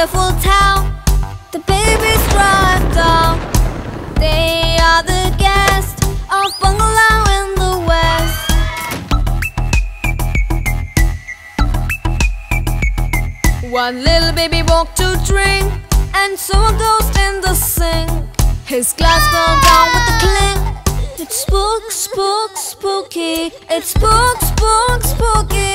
wonderful town. The babies drive down. They are the guests of Bungalow in the West. One little baby walked to drink and saw a ghost in the sink. His glass fell down with a clink. It spooked, spooked, spooky. It spooked, spooked, spooky.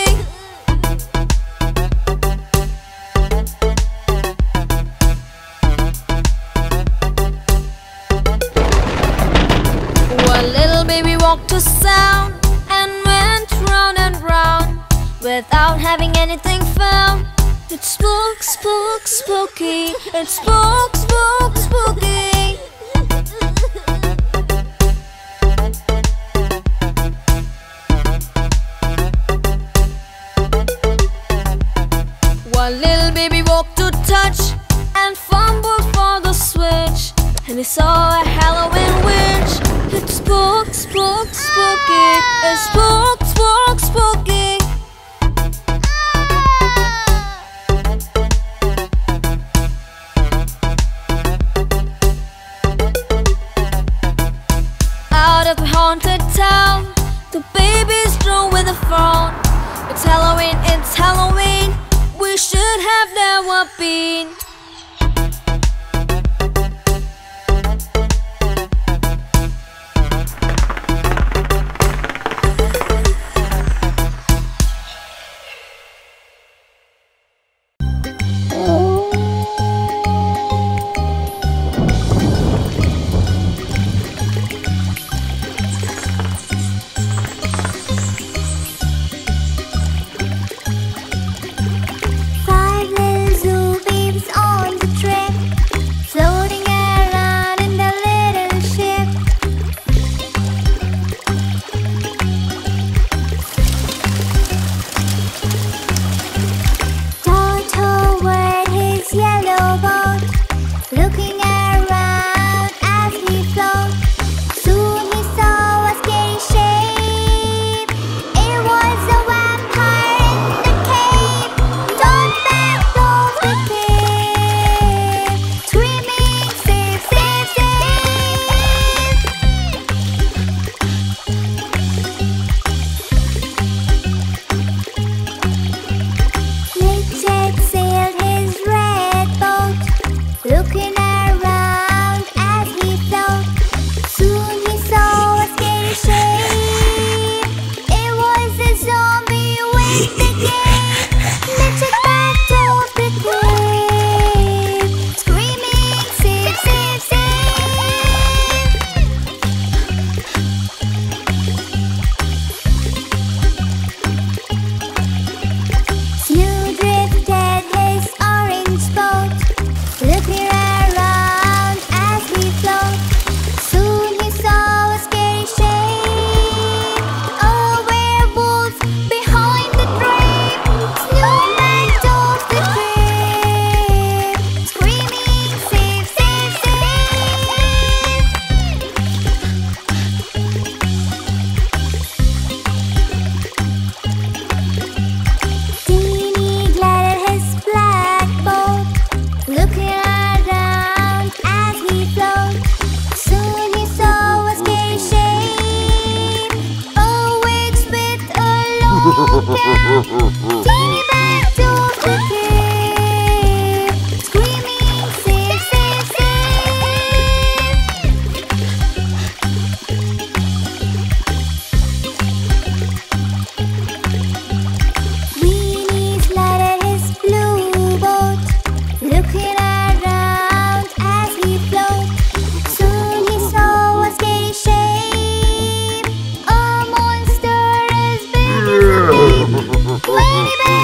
One little baby walked to sound and went round and round without having anything found. It spooked, spooked, spooky. It spooked, spooked, spooky. One little baby walked to touch and fumbled for the switch, and he saw a Halloween witch. It spooked, spooked, spooky. It spooked, spooked, spooky. Out of the haunted town, the babies drew with a frown. It's Halloween, it's Halloween. We should have never been. Baby!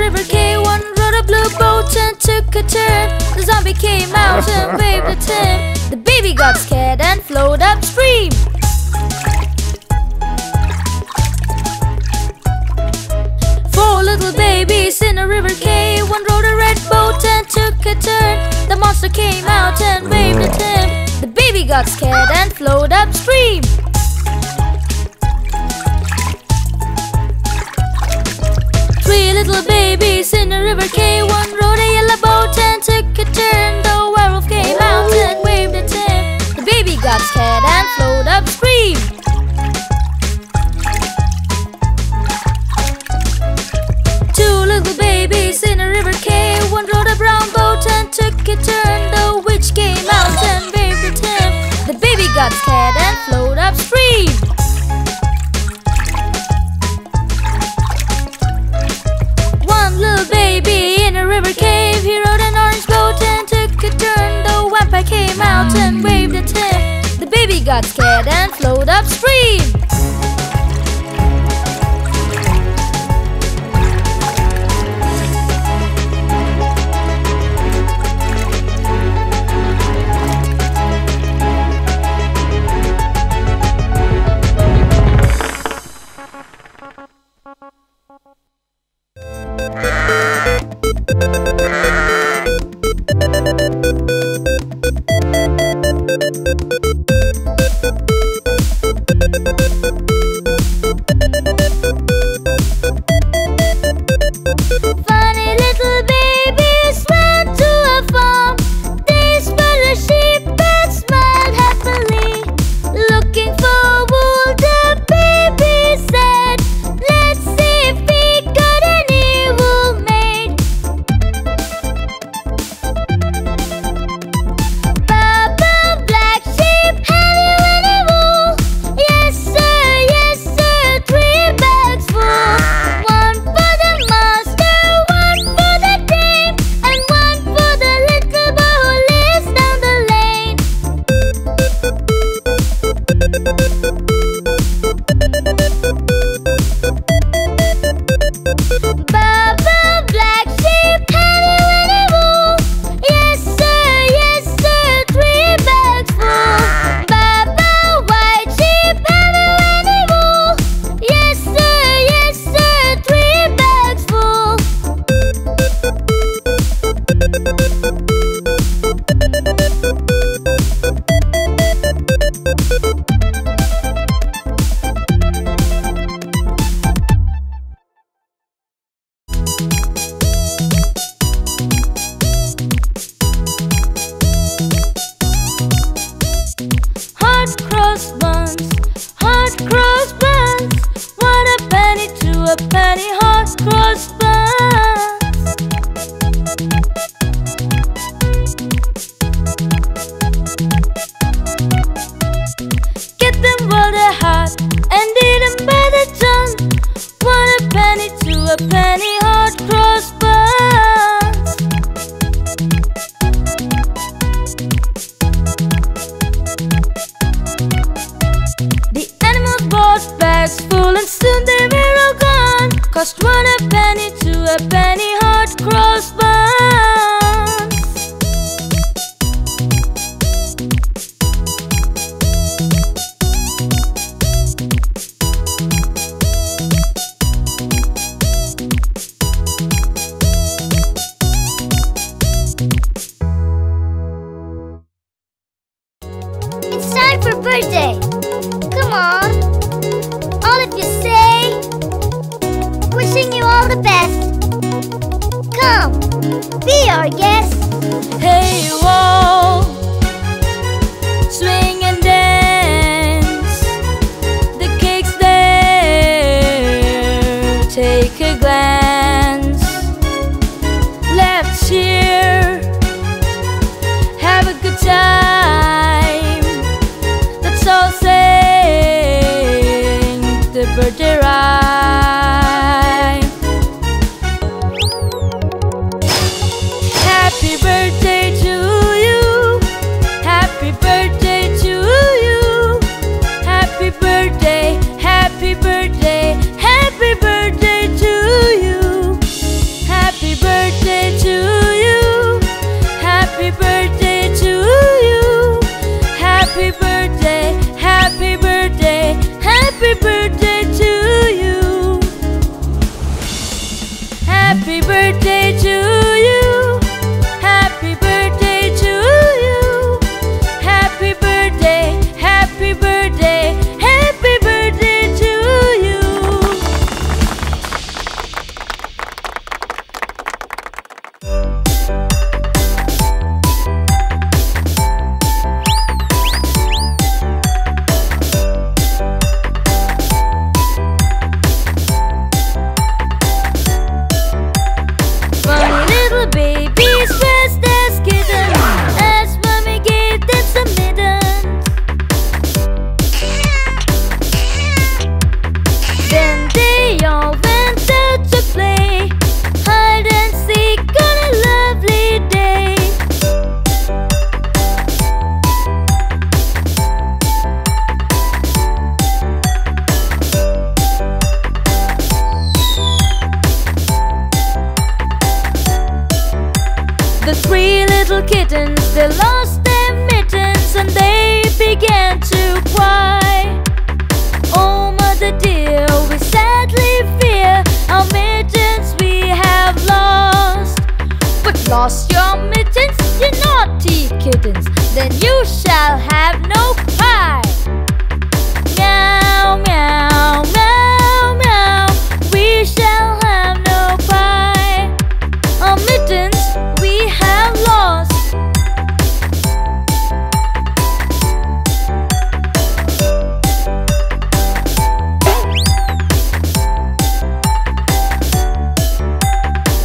river came. One rode a blue boat and took a turn. The zombie came out and waved a tin. The baby got scared and flowed upstream. Four little babies in a river cave. One rode a red boat and took a turn. The monster came out and waved a tin. The baby got scared and flowed upstream. Three little babies in a river cave. One rode a yellow boat and took a turn. The werewolf came out and waved a tail. The baby got scared and flowed upstream. Two little babies in a river cave. One rode a brown boat and took a turn. The witch came out and waved a tail. The baby got scared and flowed upstream. River cave, he rode an orange boat and took a turn. The vampire came out and waved a tail. The baby got scared and flowed upstream. All of you say, wishing you all the best. little kittens, they lost their mittens and they began to cry. Oh, mother dear, we sadly fear our mittens we have lost. But lost your mittens, you naughty kittens, then you shall have no pie. Meow, meow, meow, meow, we shall have no pie. Our mittens we have lost.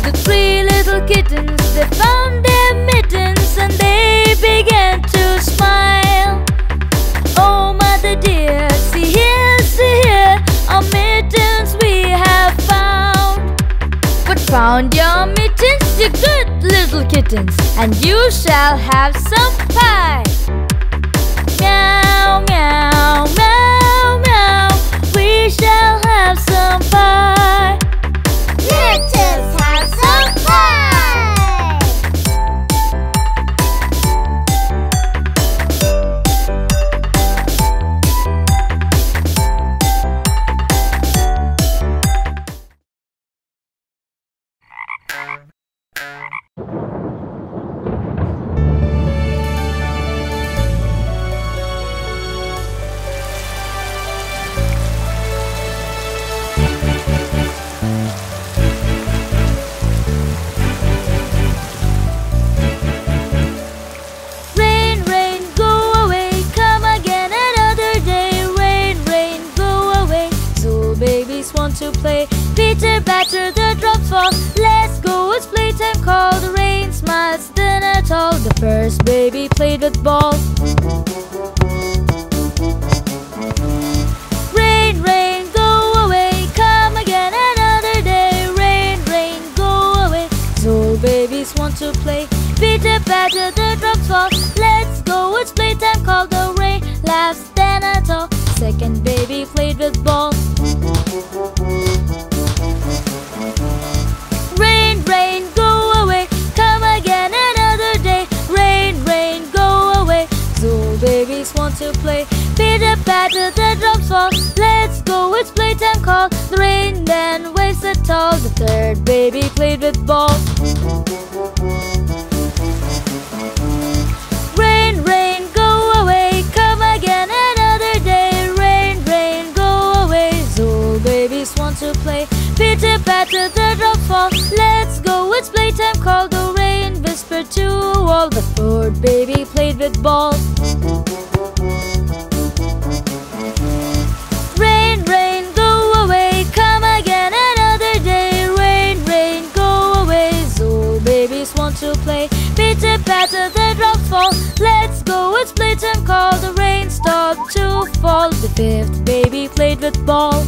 The three little kittens, they found their mittens and they began to smile. Oh, mother dear, see here, see here, our mittens we have found. But found your mittens, you good little kittens, and you shall have some pie. Meow, meow, meow, meow, we shall have some pie. Mittens have some pie. To play, Peter batter, the drops fall. Let's go, it's playtime call. The rain smiles, then at all. The first baby played with ball. Rain, rain, go away, come again another day. Rain, rain, go away. Zool babies want to play. Peter batter, the drops fall. Let's go, it's playtime call. The rain laughs, then at all. Second baby played with ball. Rain, rain, go away, come again another day. Rain, rain, go away. Zool babies want to play. Pitter patter, the drops fall. Let's go, it's playtime call. The rain then waves at all. The third baby played with ball. Rain, rain, go away, come again another day. Rain, rain, go away. Zool babies want to play. Pitter patter, the drops fall. Let's go, it's playtime call. The rain whispered to all. The fourth baby played with ball. Rain, rain, go away, come again another day. Rain, rain, go away. Zool babies want to play. Pitter patter, the drops fall. Let's go, it's playtime call. The rain stopped to fall. The fifth baby played with ball.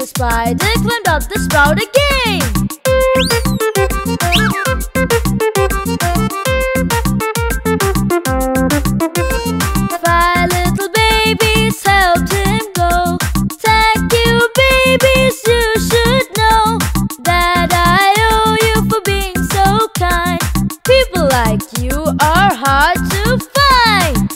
Spider climbed up the spout again. Five little babies helped him go. Thank you, babies, you should know that I owe you for being so kind. People like you are hard to find.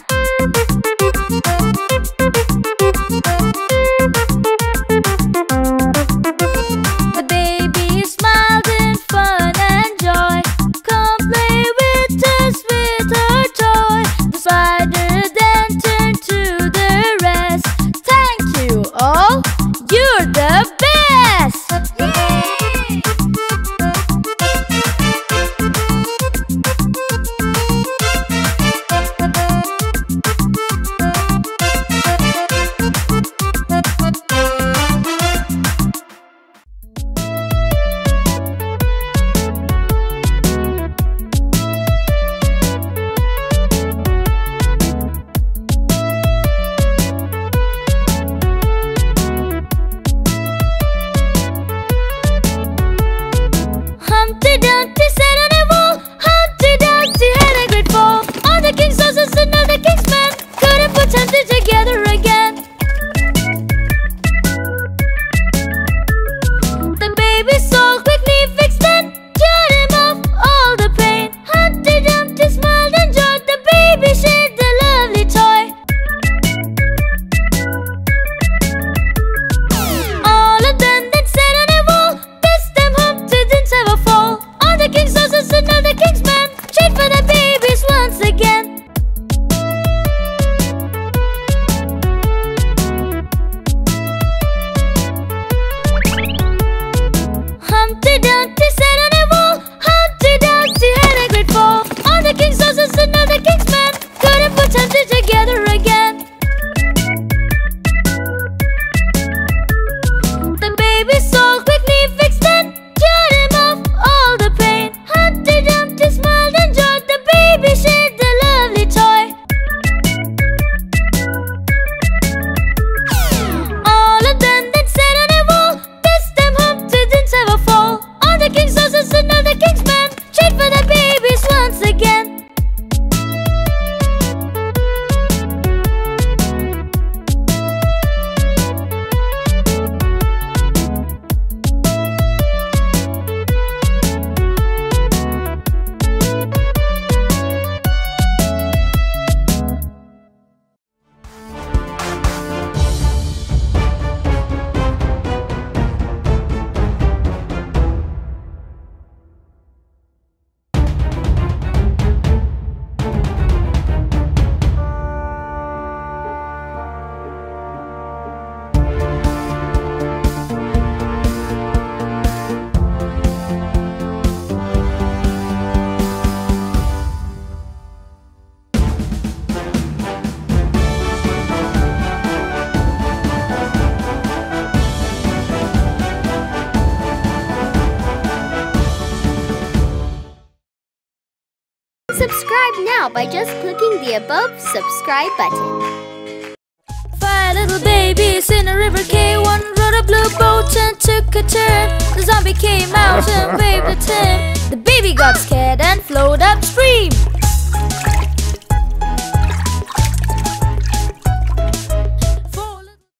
Subscribe now by just clicking the above subscribe button. Five little babies in a river cave. One rode a blue boat and took a turn. The zombie came out and waved at him. The baby got scared and flowed upstream.